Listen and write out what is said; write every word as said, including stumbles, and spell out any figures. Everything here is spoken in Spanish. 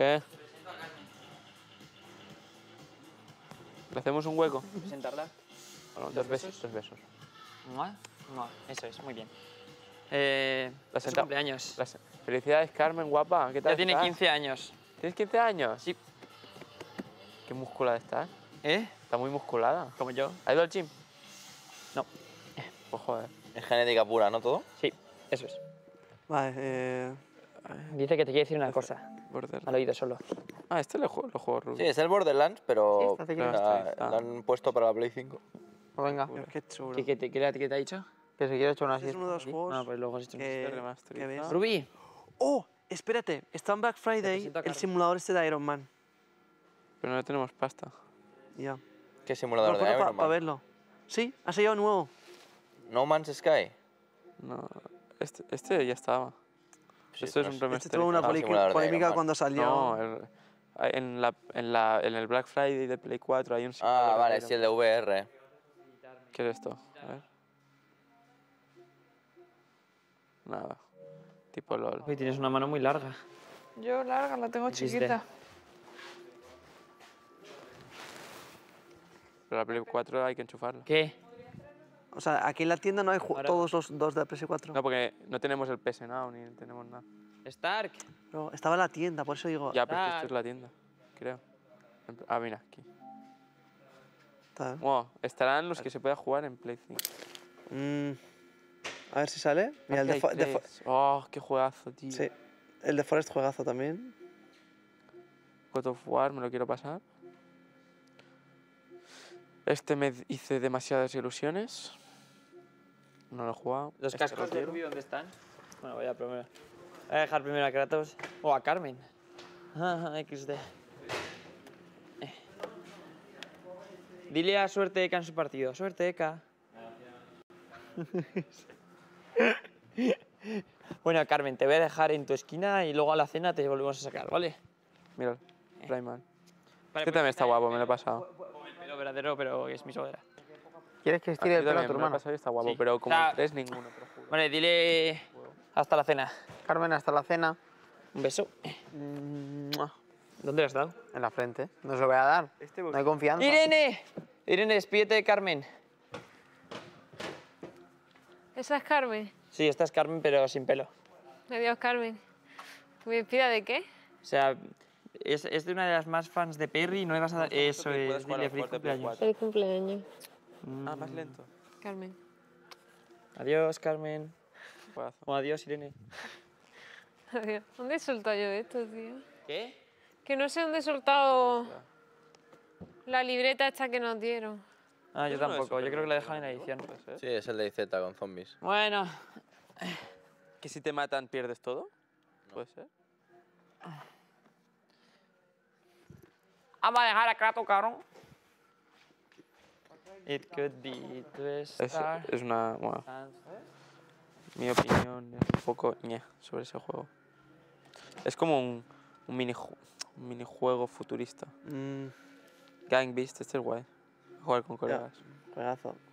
¿Qué? ¿Le hacemos un hueco? ¿Presentarla? Bueno, dos besos. Dos besos. No, no, eso es, muy bien. Eh, la senta... cumpleaños. La... Felicidades, Carmen, guapa. ¿Qué tal? Ya tiene estás? quince años. ¿Tienes quince años? Sí. Qué musculada estás. ¿Eh? Está muy musculada. Como yo. ¿Has ido al gym? No. Pues joder. Es genética pura, ¿no todo? Sí, eso es. Vale, eh... Dice que te quiere decir una cosa. Borderlands. Al oído solo. Ah, este lo juego, lo juego Rubius. Sí, es el Borderlands, pero sí, la, la, ah. la han puesto para la Play cinco. Pues venga. Qué chulo. ¿Qué, qué, qué, qué, qué te ha dicho? Que se quiere echar una siesta. Es uno de los juegos. No, pues luego has hecho una siesta. Rubi. Oh, espérate. Está en Black Friday el simulador este de Iron Man. Pero no tenemos pasta. Ya. ¿Qué simulador de Iron Man? Para verlo. Sí, ha salido nuevo. No Man's Sky. No, este, este ya estaba. Sí, esto es un remaster. Este tuvo una ah, polémica cuando salió. No, el, en, la, en, la, en el Black Friday de Play cuatro hay un simulador. Ah, vale, sí, el de V R. ¿Qué es esto? A ver. Nada. Tipo LOL. Uy, tienes una mano muy larga. Yo larga, la tengo chiquita. Pero la Play cuatro hay que enchufarla. ¿Qué? O sea, aquí en la tienda no hay todos los dos de la P S cuatro. No, porque no tenemos el P S Now ni tenemos nada. Stark. No, estaba en la tienda, por eso digo... Ya, pero esto es la tienda, creo. Ah, mira, aquí. Está. Wow, estarán los que se pueda jugar en Play cinco. Mm, a ver si sale. Mira, el de, de oh, qué juegazo, tío. Sí, el de Forest juegazo también. God of War, me lo quiero pasar. Este me hice demasiadas ilusiones. No lo he jugado. ¿Los cascos este lo de Rubi dónde están? Bueno, voy a, primero. voy a dejar primero a Kratos. O a Carmen. equis de. Eh. Dile a Suerte Eka en su partido. Suerte Eka. Bueno, Carmen, te voy a dejar en tu esquina y luego a la cena te volvemos a sacar, ¿vale? Mira, Rayman. Vale, este pues también está guapo, me lo he pasado. Pero verdadero, pero es mi sobera. ¿Quieres que estire el pelo a tu hermano? Está guapo, sí. Pero como está... tres, ninguno. Te lo juro. Vale, dile hasta la cena. Carmen, hasta la cena. Un beso. ¿Dónde lo has dado? En la frente. No se lo voy a dar. Este no hay confianza. ¡Irene! Irene, despídete de Carmen. ¿Esa es Carmen? Sí, esta es Carmen, pero sin pelo. Adiós, Carmen. ¿Me despida de qué? O sea... Es, es de una de las más fans de Perry, no le vas a dar... Eso es, dile feliz cumpleaños. Feliz cumpleaños. Mm. Ah, más lento. Carmen. Adiós, Carmen. O adiós, Irene. Adiós. ¿Dónde he soltado yo esto, tío? ¿Qué? Que no sé dónde he soltado la libreta esta que nos dieron. Ah, yo tampoco. Yo creo que la dejan en la edición. Sí, es el de I Z con zombies. Bueno. ¿Que si te matan pierdes todo? No. Puede ser. Vamos a dejar a Kratos, cabrón. It could be star. Es, es una... Bueno, mi opinión es un poco... ñe, sobre ese juego. Es como un, un, miniju, un minijuego futurista. Mm. Gang Beast, este es guay. Jugar con colegas. Juegazo.